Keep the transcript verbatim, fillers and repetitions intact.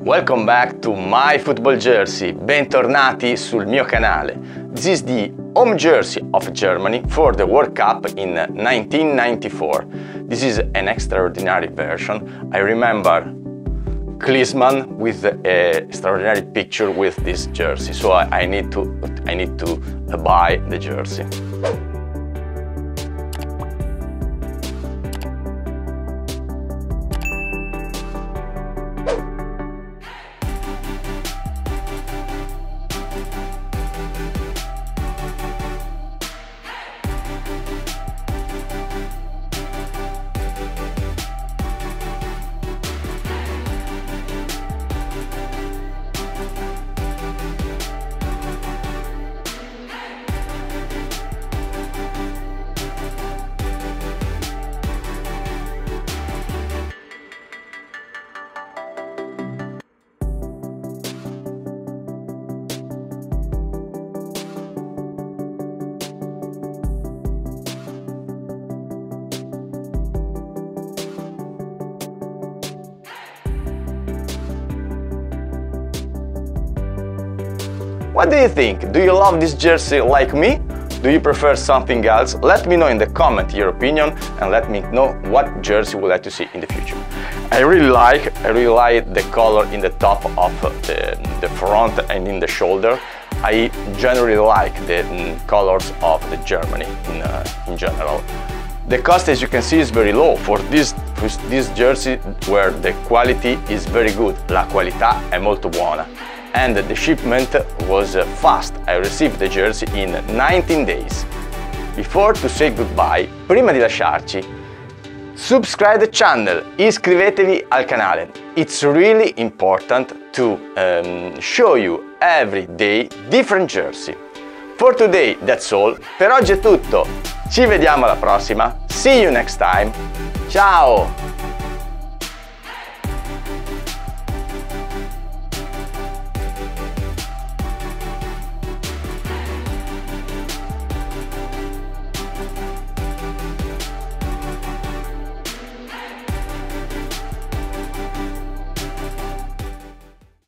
Welcome back to my football jersey. Bentornati sul mio canale. This is the home jersey of Germany for the World Cup in nineteen ninety-four. This is an extraordinary version. I remember Klinsmann with a extraordinary picture with this jersey, so I, I need to I need to buy the jersey. What do you think? Do you love this jersey like me? Do you prefer something else? Let me know in the comment your opinion, and let me know what jersey you would like to see in the future. I really like, I really like the color in the top of the, the front and in the shoulder. I generally like the colors of the Germany in, uh, in general. The cost, as you can see, is very low for this, for this jersey, where the quality is very good. La qualità è molto buona. And the shipment was fast. I received the jersey in nineteen days. Before to say goodbye, prima di lasciarci, subscribe the channel, iscrivetevi al canale. It's really important to um, show you every day different jersey. For today that's all. Per oggi è tutto. Ci vediamo alla prossima. See you next time. Ciao!